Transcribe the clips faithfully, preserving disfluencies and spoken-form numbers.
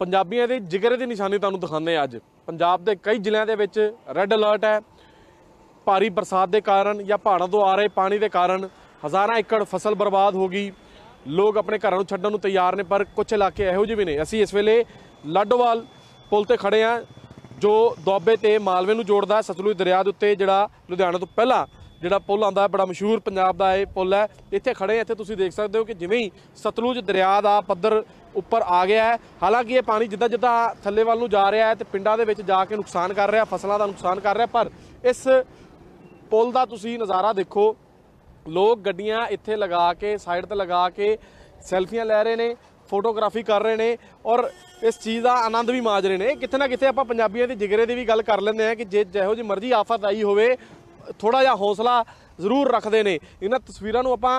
पंजाबियों के जिगरे की निशानी तुहानूं दिखाने अज। पंजाब के कई जिलों के विच रैड अलर्ट है। भारी बरसात के कारण या पहाड़ों तो आ रहे पानी के कारण हज़ारों एकड़ फसल बर्बाद हो गई। लोग अपने घरों छड्डण नूं तैयार ने, पर कुछ इलाके इहो जिहे ने। असीं इस वेले लाडोवाल पुल ते खड़े हाँ जो दोबे ते मालवे नूं जोड़दा सतलुज दरिया दे उत्ते, जिहड़ा लुधियाणे तो पहला जिहड़ा पुल आंदा बड़ा मशहूर पंजाब दा इह पुल है। इत्थे खड़े हैं, इत्थे तुसीं देख सकदे हो कि जिवें ही सतलुज दरिया दा पद्धर ਉੱਪਰ आ गया है। हालांकि ये पानी जिदा जिदा थले वाल जा रहा है तो पिंडा दे विच जाके नुकसान कर रहा, फसलों का नुकसान कर रहा। पर इस पुल का तुसी नज़ारा देखो, लोग गड्डियां इत्थे लगा के साइड ते लगा के सैल्फियां लै रहे ने, फोटोग्राफी कर रहे ने और इस चीज़ का आनंद भी माज रहे ने। कितने ना कितने आपां पंजाबियों के जिगरे की भी गल कर लेंदे हैं कि जे जिहो जी मर्जी आफत आई होवे थोड़ा जिहा हौसला जरूर रखते हैं। इन्हां तस्वीरां नूं आपां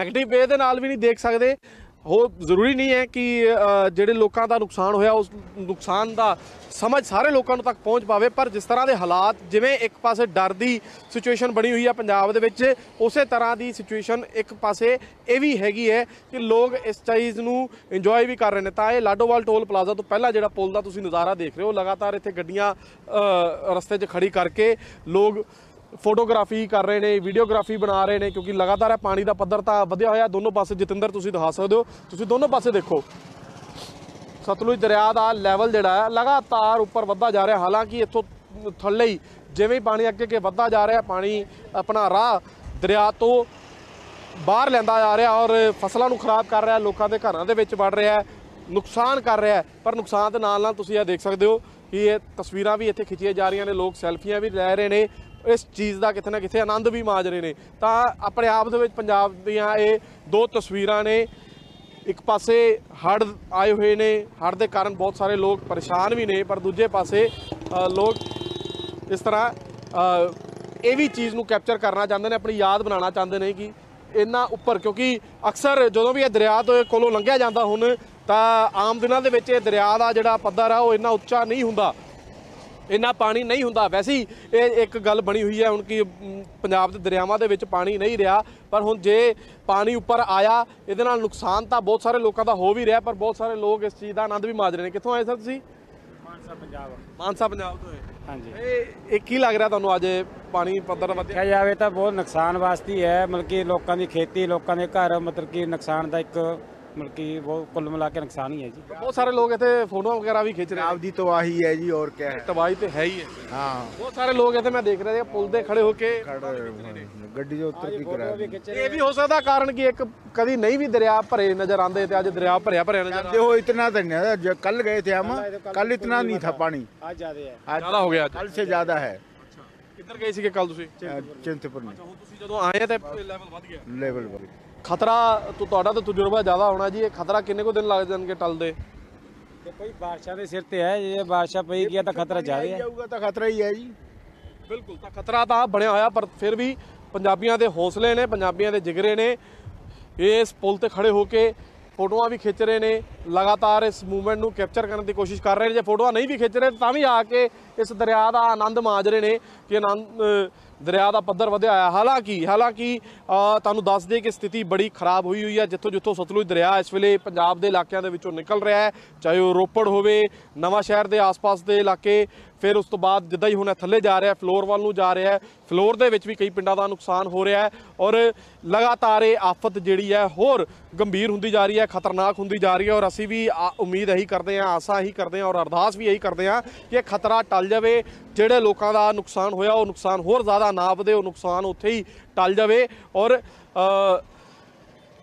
नैगेटिव वे दे नाल भी नहीं देख सकते। हो जरूरी नहीं है कि जिहड़े लोगों का नुकसान होया उस नुकसान का समझ सारे लोगों तक पहुँच पावे, पर जिस तरह के हालात जिमें एक पासे डर की सिचुएशन बनी हुई है पंजाब दे विच, उस तरह की सिचुएशन एक पासे ये भी हैगी है कि लोग इस चीज़ नूं इंजॉय भी कर रहे हैं। तो ये लाडोवाल टोल प्लाजा तो पहला जिहड़ा पुल का तुसीं नज़ारा देख रहे हो, लगातार इत्थे गड्डियां रस्ते 'च खड़ी करके लोग फोटोग्राफी कर रहे हैं, वीडियोग्राफी बना रहे हैं, क्योंकि लगातार है पानी का पद्धर तो वधिया होया दोनों पासे। जतिंदर तुसीं दिखा सकते हो, तुसीं दोनों पासे देखो सतलुज दरिया का लैवल जिहड़ा है लगातार उपर वधदा जा रहा। हालांकि इत्थों थल्ले ही जिवें ही पानी अगे अगे वधदा जा रहा, पानी अपना राह दरिया तो बाहर लैंदा जा रहा और फसलों को खराब कर रहा, लोगों के घरों के विच वड़ रहा, नुकसान कर रहा है। पर नुकसान के नाल नाल तुसीं ये देख सकते हो कि ये तस्वीरां भी इत्थे खिच्चियां जा रही ने, लोग सैल्फियां भी लै रहे हैं, इस चीज़ का कितने ना कितने आनंद भी माज रहे हैं। तो अपने आप दे विच पंजाब दीआं ये दो तस्वीरां ने। एक पासे हड़ आए हुए ने, हड़ के कारण बहुत सारे लोग परेशान भी ने, पर दूजे पासे लोग इस तरह ये भी चीज़ नूं कैप्चर करना चाहते हैं, अपनी याद बनाना चाहते हैं कि इन्ना उपर, क्योंकि अक्सर जो भी यह दरिया तो कोलों लंघिया जाता हुण तां आम दिनां दे विच दरिया का जिहड़ा पद्धर है वो इन्ना उच्चा नहीं हुंदा, इन्ना पानी नहीं हुंदा। वैसे ही ये एक गल बनी हुई है हुण कि पंजाब दे दरियावां दे विच पानी नहीं रहा, पर हुण जे पानी उपर आया इहदे नाल नुकसान तो बहुत सारे लोगों का हो भी रहा, पर बहुत सारे लोग इस चीज़ का आनंद भी माज रहे हैं। कित्थों आए सर तुसीं? मानसा पंजाब। मानसा पंजाब तो है। हाँ जी, ये की लग रहा तुहानूं अज पानी पद्धर वधिया जावे तो बहुत नुकसान वास्ती है, मतलब कि लोगों की खेती, लोगों के घर, मतलब कि नुकसान का एक मतलब कि बहुत कुल मिला के नुकसान ही है जी। बहुत सारे लोग इतने फोटो वगैरह भी खींच रहे हैं। आपदी तबाही है जी, और क्या है, तबाही तो है ही है। हाँ, बहुत सारे लोग इतने मैं देख रहे थे पुल दे खड़े होके गड्डी जो उत्तर की करा रहे। ये भी हो सकता कारण कि एक कभी नहीं भी दरिया भरे नजर आते थे, आज दरिया भरिया भरे नजर। वो इतना तो नहीं, कल गए थे हम, कल इतना नहीं था पानी, आज ज्यादा हो गया, कल से ज्यादा है। किधर गए थे कल? चिंतपुर में। जो आए थे लेवल बढ़ गया। खतरा तो तुहाडा तो तजुर्बा ज़्यादा होना जी, खतरा किन्ने को दिन लग जाएंगे टलदे? भाई बारिशा के सिर ते है, ये बारिशा पई गया तो खतरा ज़्यादा है, तो खतरा ही है जी बिल्कुल। तो खतरा तो बनया होया, पर फिर भी पंजाबियों के हौसले ने, पंजाबियों के जिगरे ने, इस पुल ते खड़े होके फोटोआं भी खिंच रहे ने, लगातार इस मूवमेंट नूं कैप्चर करने की कोशिश कर रहे हैं। जो फोटोआं नहीं भी खिंच रहे तां भी आके इस दरिया का आनंद माज रहे ने कि आनंद दरिया का पद्धर वधिया है। हालांकि हालांकि तुहानूं दस दे कि स्थिति बड़ी खराब हुई हुई है। जितों जितों सतलुज दरिया इस वेले पंजाब के इलाकों के विचों निकल रहा है, चाहे वो रोपड़ होवे, नवां शहर के आस पास के इलाके, फिर उस तो बाद जिद्दां ही हुण थल्ले जा रहा है फ्लोर वाल नूं जा रहा है, फ्लोर दे विच भी कई पिंडां दा नुकसान हो रहा है और लगातार ये आफत जिहड़ी है होर गंभीर हुंदी जा रही है, खतरनाक हुंदी जा रही है। और असीं भी उम्मीद यही करते हैं, आसा यही करते हैं और अरदास भी यही करते हैं कि खतरा टल जाए, जिहड़े लोगों का नुकसान होया वो नुकसान होर ज़्यादा ना वधे, वो नुकसान उत्थे ही टल जाए और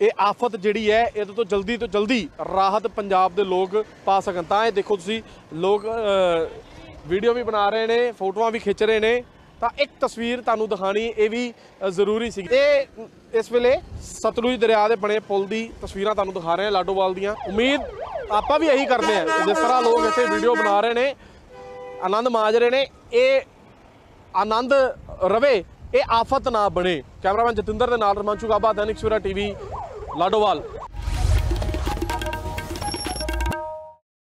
ये आफत जिहड़ी है इहदे तो जल्दी तो जल्दी राहत पंजाब दे लोग पा सकन। तां देखो तुसीं लोग वीडियो भी बना रहे हैं, फोटोआं भी खिंच रहे हैं। तो एक तस्वीर तुहानूं दिखानी ये भी जरूरी सी। इस वेले सतलुज दरिया के बने पुल की तस्वीरां तुहानूं दिखा रहे हैं लाडोवाल दियां। उम्मीद आपां भी यही करते हैं, जिस तरह लोग इत्थे वीडियो बना रहे हैं, आनंद माज रहे हैं, ये आनंद रवे, ये आफत ना बने। कैमरामैन जतिंदर के नाल रमांशु गाबा, दैनिक सवेरा टीवी, लाडोवाल।